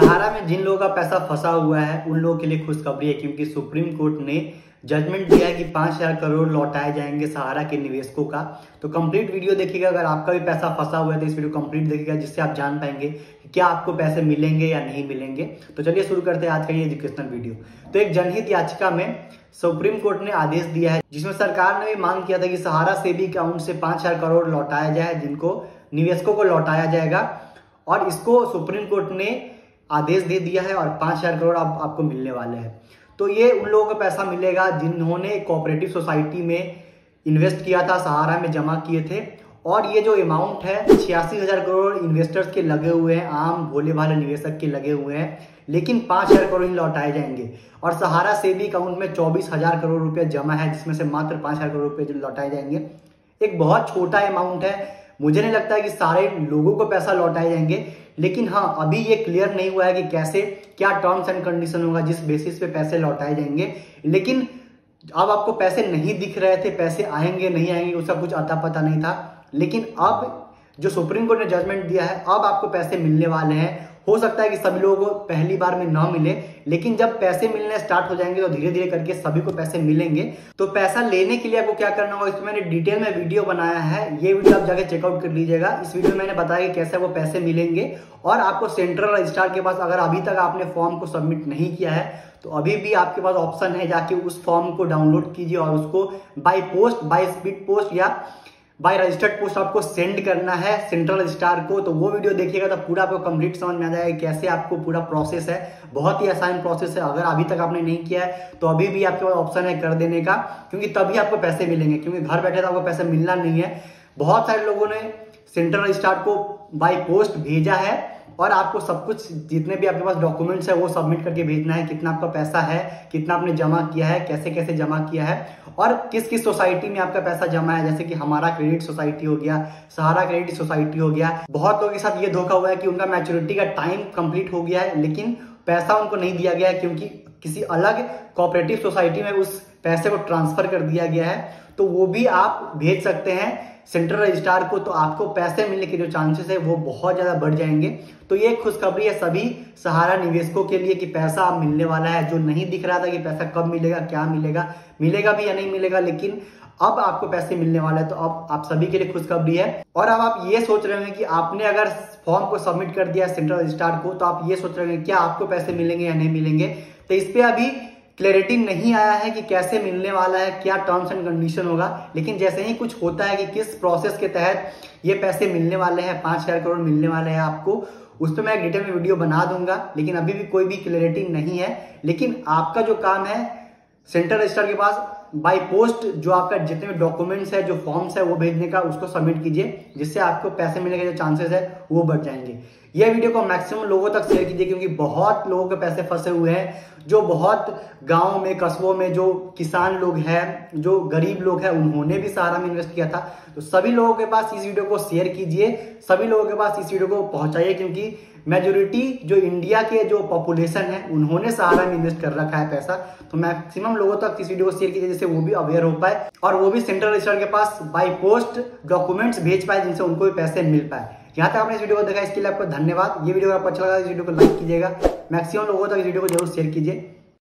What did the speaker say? सहारा में जिन लोगों का पैसा फंसा हुआ है उन लोगों के लिए खुशखबरी है, क्योंकि सुप्रीम कोर्ट ने जजमेंट दिया है कि 5,000 करोड़ लौटाए जाएंगे सहारा के निवेशकों का। तो कंप्लीट वीडियो देखिएगा, अगर आपका भी पैसा फंसा हुआ है तो इस वीडियो कंप्लीट देखिएगा, जिससे आप जान पाएंगे कि क्या आपको पैसे मिलेंगे या नहीं मिलेंगे। तो चलिए शुरू करते हैं आज का ये एजुकेशनल वीडियो। तो एक जनहित याचिका में सुप्रीम कोर्ट ने आदेश दिया है, जिसमें सरकार ने भी मांग किया था कि सहारा सेविंग अकाउंट से 5,000 करोड़ लौटाया जाए, जिनको निवेशकों को लौटाया जाएगा। और इसको सुप्रीम कोर्ट ने आदेश दे दिया है और 5,000 करोड़ आपको मिलने वाले हैं। तो ये उन लोगों को पैसा मिलेगा जिन्होंने कोऑपरेटिव सोसाइटी में इन्वेस्ट किया था, सहारा में जमा किए थे। और ये जो अमाउंट है 86,000 करोड़ इन्वेस्टर्स के लगे हुए हैं, आम भोले भाले निवेशक के लगे हुए हैं, लेकिन 5,000 करोड़ ही लौटाए जाएंगे। और सहारा सेविंग अकाउंट में 24,000 करोड़ रुपये जमा है, जिसमें से मात्र 5,000 करोड़ रुपये लौटाए जाएंगे। एक बहुत छोटा अमाउंट है, मुझे नहीं लगता है कि सारे लोगों को पैसा लौटाए जाएंगे। लेकिन हाँ, अभी ये क्लियर नहीं हुआ है कि कैसे, क्या टर्म्स एंड कंडीशन होगा जिस बेसिस पे पैसे लौटाए जाएंगे। लेकिन अब आपको पैसे नहीं दिख रहे थे, पैसे आएंगे नहीं आएंगे उसका कुछ अता पता नहीं था। लेकिन अब जो सुप्रीम कोर्ट ने जजमेंट दिया है, अब आपको पैसे मिलने वाले हैं। हो सकता है कि सभी लोगों को पहली बार में ना मिले, लेकिन जब पैसे मिलने स्टार्ट हो जाएंगे तो धीरे धीरे करके सभी को पैसे मिलेंगे। तो पैसा लेने के लिए आपको क्या करना होगा, इसमें मैंने डिटेल में वीडियो बनाया है, ये वीडियो आप जाके चेकआउट कर लीजिएगा। इस वीडियो में मैंने बताया कि कैसे वो पैसे मिलेंगे। और आपको सेंट्रल रजिस्ट्रार के पास, अगर अभी तक आपने फॉर्म को सबमिट नहीं किया है तो अभी भी आपके पास ऑप्शन है, जाके उस फॉर्म को डाउनलोड कीजिए और उसको by post, by speed post या बाय रजिस्टर्ड पोस्ट आपको सेंड करना है सेंट्रल रजिस्ट्रार को। तो वो वीडियो देखिएगा तो पूरा आपको कंप्लीट समझ में आ जाएगा कैसे आपको पूरा प्रोसेस है। बहुत ही आसान प्रोसेस है, अगर अभी तक आपने नहीं किया है तो अभी भी आपके पास ऑप्शन है कर देने का, क्योंकि तभी आपको पैसे मिलेंगे, क्योंकि घर बैठे तो आपको पैसे मिलना नहीं है। बहुत सारे लोगों ने सेंट्रल रजिस्ट्रार को बाई पोस्ट भेजा है और आपको सब कुछ, जितने भी आपके पास डॉक्यूमेंट्स है वो सबमिट करके भेजना है, कितना आपका पैसा है, कितना आपने जमा किया है, कैसे कैसे जमा किया है और किस किस सोसाइटी में आपका पैसा जमा है। जैसे कि हमारा क्रेडिट सोसाइटी हो गया, सहारा क्रेडिट सोसाइटी हो गया। बहुत लोगों के साथ ये धोखा हुआ है कि उनका मैच्योरिटी का टाइम कंप्लीट हो गया है, लेकिन पैसा उनको नहीं दिया गया है, क्योंकि किसी अलग कोऑपरेटिव सोसाइटी में उस पैसे को ट्रांसफर कर दिया गया है। तो वो भी आप भेज सकते हैं सेंट्रल रजिस्ट्रार को, तो आपको पैसे मिलने के जो चांसेस है वो बहुत ज़्यादा बढ़ जाएंगे। तो ये खुशखबरी है सभी सहारा निवेशकों के लिए कि पैसा मिलने वाला है। जो नहीं दिख रहा था कि पैसा कब मिलेगा, क्या मिलेगा, मिलेगा भी या नहीं मिलेगा, लेकिन अब आपको पैसे मिलने वाला है। तो अब आप सभी के लिए खुशखबरी है। और अब आप ये सोच रहे हैं कि आपने अगर फॉर्म को सबमिट कर दिया सेंट्रल रजिस्ट्रार को, तो आप ये सोच रहे हैं क्या आपको पैसे मिलेंगे या नहीं मिलेंगे। तो इस पर अभी क्लैरिटी नहीं आया है कि कैसे मिलने वाला है, क्या टर्म्स एंड कंडीशन होगा। लेकिन जैसे ही कुछ होता है कि किस प्रोसेस के तहत ये पैसे मिलने वाले हैं, 5,000 करोड़ मिलने वाले हैं आपको, उस पर मैं एक डिटेल में वीडियो बना दूंगा। लेकिन अभी भी कोई भी क्लैरिटी नहीं है। लेकिन आपका जो काम है सेंट्रल रजिस्ट्रार के पास बाय पोस्ट जो आपका जितने भी डॉक्यूमेंट्स है, जो फॉर्म्स है वो भेजने का, उसको सबमिट कीजिए, जिससे आपको पैसे मिलने के जो चांसेस है वो बढ़ जाएंगे। ये वीडियो को मैक्सिमम लोगों तक शेयर कीजिए, क्योंकि बहुत लोगों के पैसे फंसे हुए हैं। जो बहुत गाँव में, कस्बों में जो किसान लोग हैं, जो गरीब लोग हैं, उन्होंने भी सहारा में इन्वेस्ट किया था। तो सभी लोगों के पास इस वीडियो को शेयर कीजिए, सभी लोगों के पास इस वीडियो को पहुँचाइए, क्योंकि मेजोरिटी जो इंडिया के जो पॉपुलेशन है उन्होंने सहारा में इन्वेस्ट कर रखा है पैसा। तो मैक्सिमम लोगों तक इस वीडियो को शेयर कीजिए, जिससे वो भी अवेयर हो पाए और वो भी सेंट्रल रजिस्ट्रार के पास बाय पोस्ट डॉक्यूमेंट्स भेज पाए, जिनसे उनको भी पैसे मिल पाए। यहाँ तक आपने इस वीडियो को देखा, इसके लिए आपको धन्यवाद। ये वीडियो अगर आपको अच्छा लगा इस वीडियो को लाइक कीजिएगा, मैक्सिमम लोगों तक इस वीडियो को जरूर शेयर कीजिए।